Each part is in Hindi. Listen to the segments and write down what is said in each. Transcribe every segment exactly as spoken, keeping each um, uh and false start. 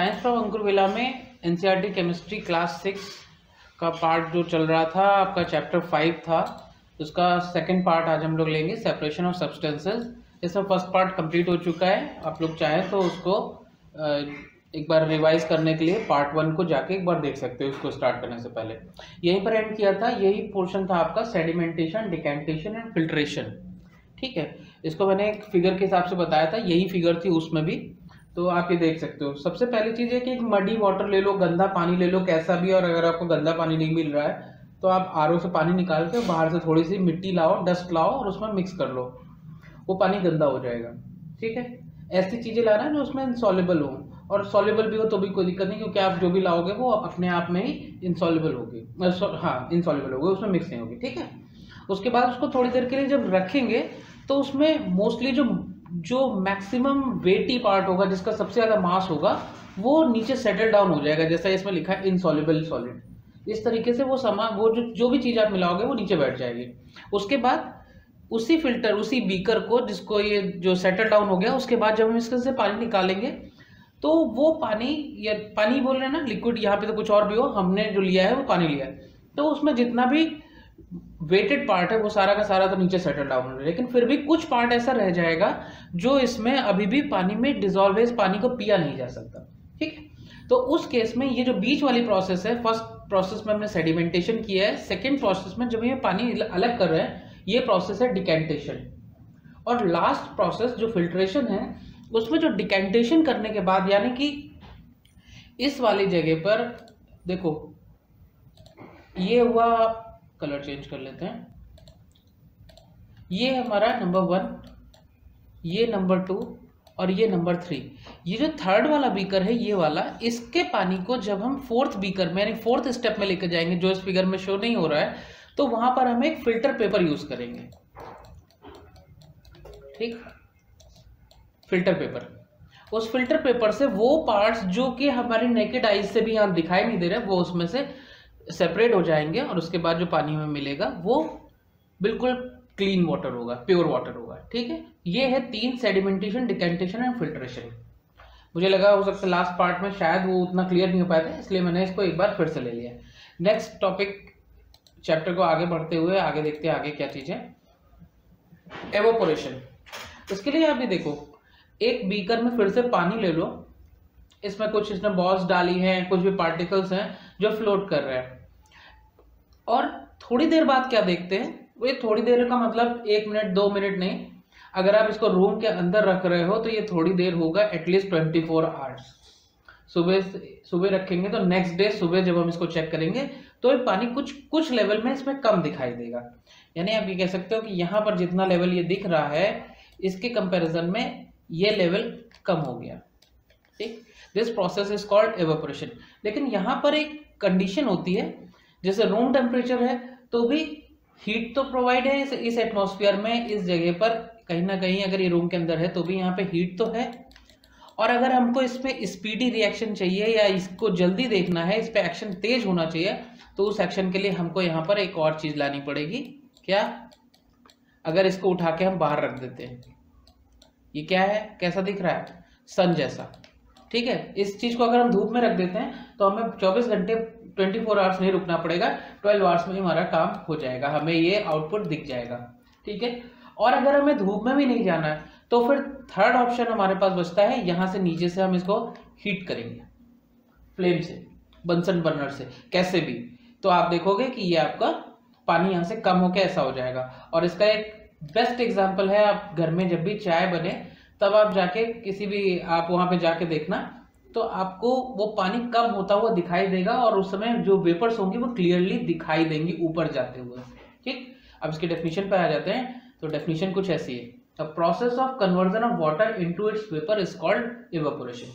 साइंस फ्रॉम अंकुर विला में एनसीईआरटी केमिस्ट्री क्लास सिक्स का पार्ट जो चल रहा था आपका चैप्टर फाइव था, उसका सेकंड पार्ट आज हम लोग लेंगे, सेपरेशन ऑफ सब्सटेंसेस। इसमें फर्स्ट पार्ट कंप्लीट हो चुका है। आप लोग चाहें तो उसको एक बार रिवाइज करने के लिए पार्ट वन को जाके एक बार देख सकते हो, उसको स्टार्ट करने से पहले। यहीं पर एंड किया था, यही पोर्शन था आपका सेडिमेंटेशन, डिकैंटेशन एंड फिल्ट्रेशन। ठीक है, इसको मैंने एक फिगर के हिसाब से बताया था, यही फिगर थी उसमें भी, तो आप ये देख सकते हो। सबसे पहली चीज़ है कि एक मडी वाटर ले लो, गंदा पानी ले लो कैसा भी, और अगर आपको गंदा पानी नहीं मिल रहा है तो आप आर ओ से पानी निकाल के बाहर से थोड़ी सी मिट्टी लाओ, डस्ट लाओ और उसमें मिक्स कर लो, वो पानी गंदा हो जाएगा। ठीक है, ऐसी चीज़ें लाना जो उसमें इंसॉल्युबल हो, और सॉल्युबल भी हो तो भी कोई दिक्कत नहीं, क्योंकि आप जो भी लाओगे वो अपने आप में ही इंसॉल्युबल होगी, हाँ इंसॉल्युबल होगी, उसमें मिक्स नहीं होगी। ठीक है, उसके बाद उसको थोड़ी देर के लिए जब रखेंगे तो उसमें मोस्टली जो जो मैक्सिमम वेटी पार्ट होगा, जिसका सबसे ज़्यादा मास होगा, वो नीचे सेटल डाउन हो जाएगा। जैसा इसमें लिखा है इनसॉल्युबल सॉलिड, इस तरीके से वो समा वो जो जो भी चीज़ आप मिलाओगे वो नीचे बैठ जाएगी। उसके बाद उसी फिल्टर, उसी बीकर को जिसको ये जो सेटल डाउन हो गया, उसके बाद जब हम इसके से पानी निकालेंगे तो वो पानी, या पानी बोल रहे हैं ना, लिक्विड, यहाँ पर तो कुछ और भी हो, हमने जो लिया है वो पानी लिया है, तो उसमें जितना भी वेटेड पार्ट है वो सारा का सारा तो नीचे सेटल डाउन हो, लेकिन फिर भी कुछ पार्ट ऐसा रह जाएगा जो इसमें अभी भी पानी में डिजॉल्व है, इस पानी को पिया नहीं जा सकता। ठीक है, तो उस केस में ये जो बीच वाली प्रोसेस है, फर्स्ट प्रोसेस में हमने सेडिमेंटेशन किया है, सेकेंड प्रोसेस में जब ये पानी अलग कर रहे हैं ये प्रोसेस है डिकैंटेशन, और लास्ट प्रोसेस जो फिल्ट्रेशन है, उसमें जो डिकैंटेशन करने के बाद, यानी कि इस वाली जगह पर देखो ये हुआ, कलर चेंज कर लेते हैं, ये हमारा नंबर वन, ये नंबर टू और ये नंबर थ्री। ये जो थर्ड वाला बीकर है, ये वाला, इसके पानी को जब हम फोर्थ बीकर में, यानी फोर्थ स्टेप में लेकर जाएंगे, जो इस फिगर में शो नहीं हो रहा है, तो वहां पर हम एक फिल्टर पेपर यूज करेंगे। ठीक, फिल्टर पेपर, उस फिल्टर पेपर से वो पार्ट्स जो कि हमारे नेकेड आईज से भी यहाँ दिखाई नहीं दे रहे, वो उसमें से सेपरेट हो जाएंगे, और उसके बाद जो पानी में मिलेगा वो बिल्कुल क्लीन वाटर होगा, प्योर वाटर होगा। ठीक है, ये है तीन, सेडिमेंटेशन, डिकैंटेशन एंड फिल्ट्रेशन। मुझे लगा हो सकता है लास्ट पार्ट में शायद वो उतना क्लियर नहीं हो पाया था, इसलिए मैंने इसको एक बार फिर से ले लिया। नेक्स्ट टॉपिक, चैप्टर को आगे बढ़ते हुए आगे देखते हैं आगे क्या चीज़ है, एवोपोरेशन। इसके लिए आप ये देखो, एक बीकर में फिर से पानी ले लो, इसमें कुछ इसने बॉल्स डाली हैं, कुछ भी पार्टिकल्स हैं जो फ्लोट कर रहे हैं, और थोड़ी देर बाद क्या देखते हैं, वो थोड़ी देर का मतलब एक मिनट दो मिनट नहीं, अगर आप इसको रूम के अंदर रख रहे हो तो ये थोड़ी देर होगा, एटलीस्ट ट्वेंटी फोर आवर्स। सुबह सुबह रखेंगे तो नेक्स्ट डे सुबह जब हम इसको चेक करेंगे तो ये पानी कुछ कुछ लेवल में इसमें कम दिखाई देगा, यानी आप ये कह सकते हो कि यहाँ पर जितना लेवल ये दिख रहा है इसके कंपेरिजन में ये लेवल कम हो गया। ठीक, this process is called evaporation. लेकिन यहाँ पर एक कंडीशन होती है, जैसे रूम टेम्परेचर है तो भी हीट तो प्रोवाइड है इस इस एटमॉस्फेयर में, इस जगह पर कहीं ना कहीं, अगर ये रूम के अंदर है तो भी यहाँ पे हीट तो है, और अगर हमको इसमें स्पीडी रिएक्शन चाहिए या इसको जल्दी देखना है, इस पर एक्शन तेज होना चाहिए, तो उस एक्शन के लिए हमको यहाँ पर एक और चीज़ लानी पड़ेगी। क्या, अगर इसको उठा के हम बाहर रख देते हैं, ये क्या है, कैसा दिख रहा है, सन जैसा। ठीक है, इस चीज़ को अगर हम धूप में रख देते हैं तो हमें चौबीस घंटे, ट्वेंटी फोर आवर्स नहीं रुकना पड़ेगा, ट्वेल्व आवर्स में हमारा काम हो जाएगा, हमें ये आउटपुट दिख जाएगा। ठीक है, और अगर हमें धूप में भी नहीं जाना है तो फिर थर्ड ऑप्शन हमारे पास बचता है, यहाँ से नीचे से हम इसको हीट करेंगे फ्लेम से, बंसन बर्नर से, कैसे भी, तो आप देखोगे कि ये आपका पानी यहाँ से कम होकर ऐसा हो जाएगा। और इसका एक बेस्ट एग्जाम्पल है, आप घर में जब भी चाय बने तब आप जाके किसी भी, आप वहाँ पे जाके देखना तो आपको वो पानी कम होता हुआ दिखाई देगा, और उस समय जो वेपर्स होंगी वो क्लियरली दिखाई देंगी ऊपर जाते हुए। ठीक, अब इसके डेफिनेशन पर आ जाते हैं, तो डेफिनेशन कुछ ऐसी है, the process of conversion of water into its vapour is called evaporation.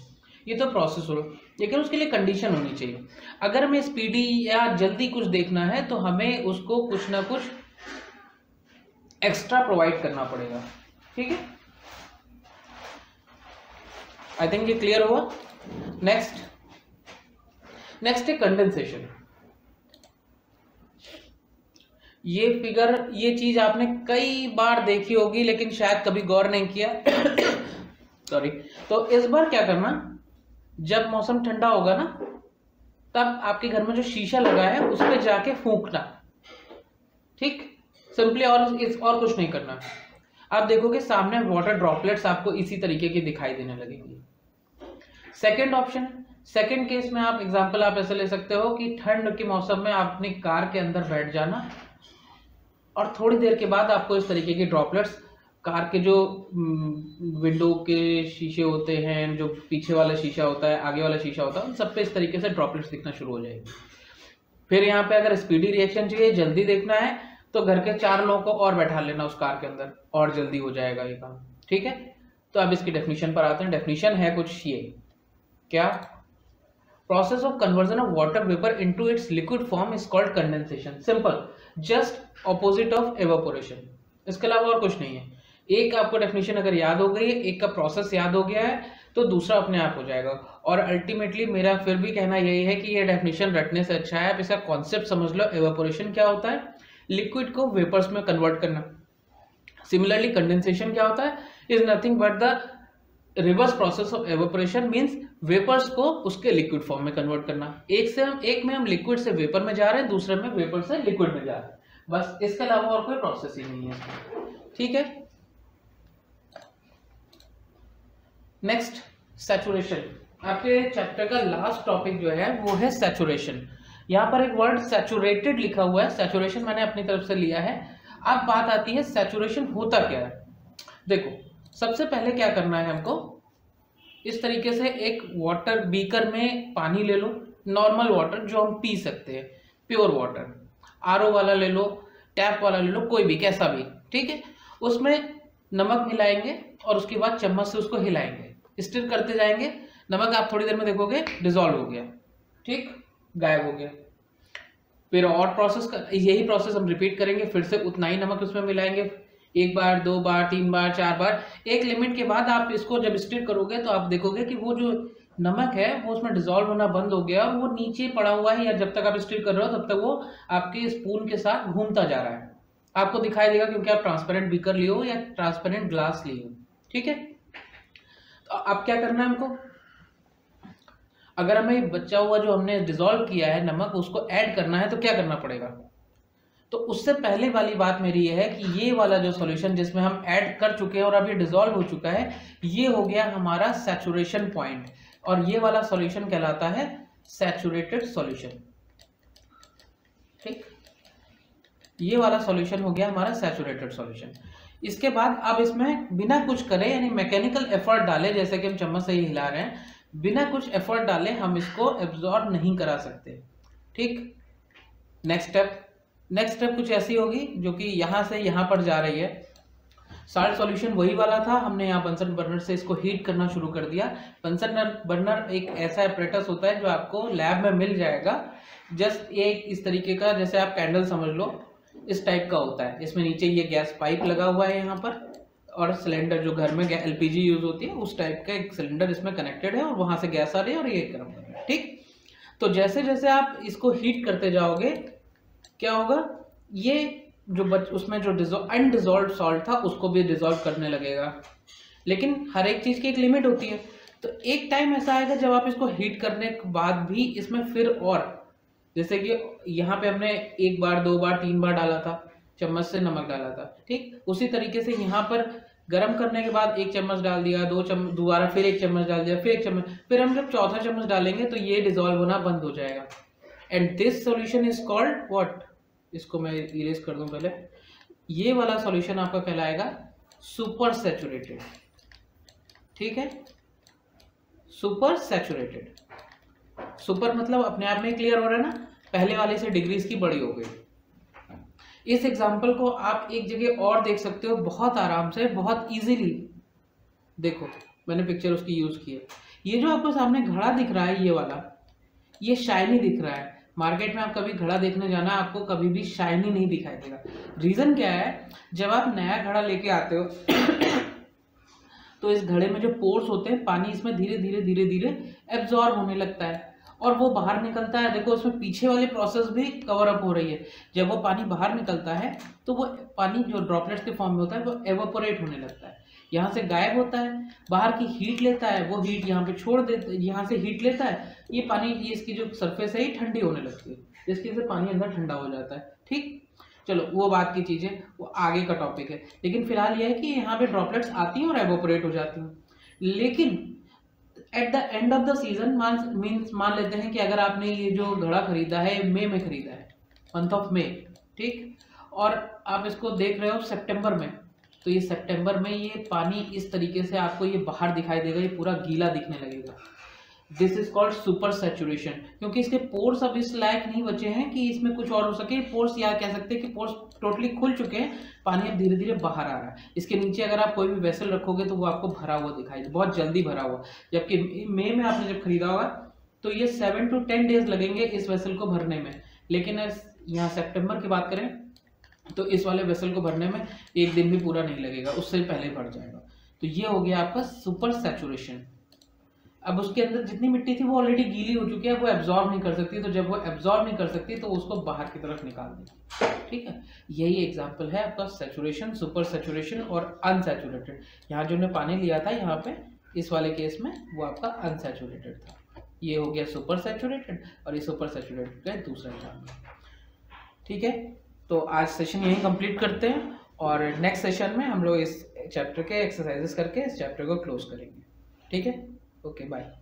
ये तो प्रोसेस हो, लेकिन उसके लिए कंडीशन होनी चाहिए। अगर हमें स्पीडी या जल्दी कुछ देखना है तो हमें उसको कुछ ना कुछ एक्स्ट्रा प्रोवाइड करना पड़ेगा। ठीक है, आई थिंक ये क्लियर हुआ। नेक्स्ट नेक्स्ट है कंडेंसेशन। ये फिगर, ये चीज आपने कई बार देखी होगी लेकिन शायद कभी गौर नहीं किया, सॉरी। तो इस बार क्या करना, जब मौसम ठंडा होगा ना तब आपके घर में जो शीशा लगा है उस पर जाके फूंकना, ठीक, सिंपली, और इस और कुछ नहीं करना। आप देखोगे सामने वाटर ड्रॉपलेट्स आपको इसी तरीके की दिखाई देने लगेंगी। सेकेंड ऑप्शन, सेकेंड केस में आप एग्जाम्पल आप ऐसे ले सकते हो कि ठंड के मौसम में आप अपनी कार के अंदर बैठ जाना और थोड़ी देर के बाद आपको इस तरीके के ड्रॉपलेट्स कार के जो विंडो के शीशे होते हैं, जो पीछे वाला शीशा होता है, आगे वाला शीशा होता है, उन सब पे इस तरीके से ड्रॉपलेट्स दिखना शुरू हो जाएंगे। फिर यहाँ पे अगर स्पीडी रिएक्शन चाहिए, जल्दी देखना है, तो घर के चार लोगों को और बैठा लेना उस कार के अंदर और जल्दी हो जाएगा ये काम, ठीक है। तो अब इसकी डेफिनेशन पर आते हैं। डेफिनेशन है कुछ ये, क्या, process of conversion of water vapour into its liquid form is called condensation, simple, just opposite of evaporation. इसके अलावा और कुछ नहीं है। एक आपको डेफिनेशन अगर याद हो गई, एक का प्रोसेस याद हो गया है, तो दूसरा अपने आप हो जाएगा। और अल्टीमेटली मेरा फिर भी कहना यही है कि ये डेफिनेशन रटने से अच्छा है आप इसका कॉन्सेप्ट समझ लो। एवापोरेशन क्या होता है? लिक्विड को वेपर्स में कन्वर्ट करना। सिमिलरली कंडेंसेशन क्या होता है? Is nothing but the reverse process of evaporation, means vapours को उसके लिक्विड फॉर्म में कन्वर्ट करना। एक से हम एक में हम लिक्विड से वेपर में जा रहे हैं, दूसरे में वेपर से लिक्विड में जा रहे हैं, बस, इसके अलावा और कोई प्रोसेस ही नहीं है, ठीक है। Next, saturation. आपके चैप्टर का लास्ट टॉपिक जो है वो है सैचुरेशन। यहाँ पर एक वर्ड सैचुरेटेड लिखा हुआ है, सैचुरेशन मैंने अपनी तरफ से लिया है। अब बात आती है सैचुरेशन होता क्या है। देखो, सबसे पहले क्या करना है हमको, इस तरीके से एक वाटर बीकर में पानी ले लो, नॉर्मल वाटर जो हम पी सकते हैं, प्योर वाटर, आर ओ वाला ले लो, टैप वाला ले लो, कोई भी, कैसा भी, ठीक है। उसमें नमक मिलाएंगे और उसके बाद चम्मच से उसको हिलाएंगे, स्टिर करते जाएंगे। नमक आप थोड़ी देर में देखोगे डिसॉल्व हो गया, ठीक, गायब हो गया। फिर और प्रोसेस कर, यही प्रोसेस हम रिपीट करेंगे, फिर से उतना ही नमक उसमें मिलाएंगे, एक बार, दो बार, तीन बार, चार बार। एक लिमिट के बाद आप इसको जब स्टिर करोगे तो आप देखोगे कि वो जो नमक है वो उसमें डिसॉल्व होना बंद हो गया और वो नीचे पड़ा हुआ है, या जब तक आप स्टिर कर रहे हो तब तक वो आपके स्पून के साथ घूमता जा रहा है, आपको दिखाई देगा, क्योंकि आप ट्रांसपेरेंट बीकर लियो या ट्रांसपेरेंट ग्लास लियो, ठीक है। तो अब क्या करना है हमको, अगर हमें बचा हुआ जो हमने डिसॉल्व किया है नमक उसको ऐड करना है तो क्या करना पड़ेगा। तो उससे पहले वाली बात मेरी ये है कि ये वाला जो सॉल्यूशन जिसमें हम ऐड कर चुके हैं और अब ये डिसॉल्व हो चुका है, ये हो गया हमारा सैचुरेशन पॉइंट, और ये वाला सॉल्यूशन कहलाता है सैचुरेटेड सॉल्यूशन, ठीक। ये वाला सॉल्यूशन हो गया हमारा सैचुरेटेड सॉल्यूशन। इसके बाद अब इसमें बिना कुछ करे, यानी मैकेनिकल एफर्ट डाले, जैसे कि हम चम्मच से ही हिला रहे हैं, बिना कुछ एफर्ट डाले हम इसको एब्जॉर्ब नहीं करा सकते, ठीक। नेक्स्ट स्टेप, नेक्स्ट स्टेप कुछ ऐसी होगी जो कि यहाँ से यहाँ पर जा रही है। साल्ट सॉल्यूशन वही वाला था, हमने यहाँ बंसन बर्नर से इसको हीट करना शुरू कर दिया। बंसन बर्नर एक ऐसा एपरेटस होता है जो आपको लैब में मिल जाएगा, जस्ट ये इस तरीके का, जैसे आप कैंडल समझ लो, इस टाइप का होता है। इसमें नीचे ये गैस पाइप लगा हुआ है यहाँ पर, और सिलेंडर जो घर में एलपीजी यूज होती है उस टाइप का एक सिलेंडर इसमें कनेक्टेड है और वहां से गैस आ रही है और ये गर्म हो रहा है, ठीक। तो जैसे जैसे आप इसको हीट करते जाओगे क्या होगा, ये जो बच उसमें जो अनडिसॉल्व सॉल्ट था उसको भी डिसॉल्व करने लगेगा। लेकिन हर एक चीज की एक लिमिट होती है, तो एक टाइम ऐसा आएगा जब आप इसको हीट करने के बाद भी इसमें फिर और, जैसे कि यहाँ पे हमने एक बार, दो बार, तीन बार डाला था, चम्मच से नमक डाला था, ठीक। उसी तरीके से यहाँ पर गर्म करने के बाद एक चम्मच डाल दिया, दो चम्मच, दोबारा फिर एक चम्मच डाल दिया, फिर एक चम्मच, फिर हम जब चौथा चम्मच डालेंगे तो ये डिसॉल्व होना बंद हो जाएगा। And this solution is called what, इसको मैं इरेज कर दूं पहले, ये वाला सॉल्यूशन आपका कहलाएगा सुपर सैचुरेटेड, ठीक है, सुपर सैचुरेटेड। सुपर मतलब अपने आप में क्लियर हो रहा है ना, पहले वाले से डिग्रीज की बड़ी हो गई। इस एग्जांपल को आप एक जगह और देख सकते हो, बहुत आराम से, बहुत इजीली। देखो, मैंने पिक्चर उसकी यूज की है। ये जो आपको सामने घड़ा दिख रहा है, ये वाला, ये शाइनी दिख रहा है। मार्केट में आप कभी घड़ा देखने जाना, आपको कभी भी शाइनी नहीं दिखाई देगा। रीजन क्या है, जब आप नया घड़ा लेके आते हो तो इस घड़े में जो पोर्स होते हैं, पानी इसमें धीरे धीरे धीरे धीरे एब्जॉर्ब होने लगता है और वो बाहर निकलता है। देखो, उसमें पीछे वाले प्रोसेस भी कवर अप हो रही है। जब वो पानी बाहर निकलता है तो वो पानी जो ड्रॉपलेट्स के फॉर्म में होता है वो एवोपोरेट होने लगता है। यहाँ से गायब होता है, बाहर की हीट लेता है, वो हीट यहाँ पे छोड़ देता है, यहाँ से हीट लेता है, ये पानी ये इसकी जो सरफेस है ये ठंडी होने लगती है, जिसकी वजह से पानी अंदर ठंडा हो जाता है। ठीक, चलो वो बात की चीज़ें, वो आगे का टॉपिक है। लेकिन फिलहाल यह है कि यहाँ पे ड्रॉपलेट्स आती हैं और एवोपोरेट हो जाती हैं। लेकिन at the end of the season मान मीन्स मान लेते हैं कि अगर आपने ये जो घड़ा खरीदा है मई में खरीदा है, मंथ ऑफ मई, ठीक, और आप इसको देख रहे हो सितंबर में, तो ये सितंबर में ये पानी इस तरीके से आपको ये बाहर दिखाई देगा, ये पूरा गीला दिखने लगेगा। This is called super saturation, क्योंकि इसके पोर्स अब इस लायक नहीं बचे हैं कि इसमें कुछ और हो सके। पोर्स या कह सकते हैं कि पोर्स टोटली खुल चुके हैं, पानी अब धीरे धीरे बाहर आ रहा है। इसके नीचे अगर आप कोई भी वेसल रखोगे तो वो आपको भरा हुआ दिखाई दे, बहुत जल्दी भरा हुआ, जबकि मई में आपने जब खरीदा होगा तो ये सेवन टू टेन डेज लगेंगे इस वेसल को भरने में। लेकिन यहाँ सेप्टेम्बर की बात करें तो इस वाले वेसल को भरने में एक दिन भी पूरा नहीं लगेगा, उससे पहले भर जाएगा। तो ये हो गया आपका सुपर सेचुरेशन। अब उसके अंदर जितनी मिट्टी थी वो ऑलरेडी गीली हो चुकी है, वो एब्जॉर्ब नहीं कर सकती, तो जब वो एब्जॉर्ब नहीं कर सकती तो उसको बाहर की तरफ निकाल देगी। ठीक है, यही एग्जांपल है आपका सैचुरेशन, सुपर सैचुरेशन और अनसैचुरेटेड। यहाँ जो हमने पानी लिया था यहाँ पे इस वाले केस में वो आपका अनसैचुरेटेड था। ये हो गया सुपर सैचुरेटेड और ये सुपर सैचुरेटेड का दूसरा एग्जाम्पल। ठीक है, तो आज सेशन यहीं कंप्लीट करते हैं और नेक्स्ट सेशन में हम लोग इस चैप्टर के एक्सरसाइजेस करके इस चैप्टर को क्लोज करेंगे। ठीक है, ओके, बाय।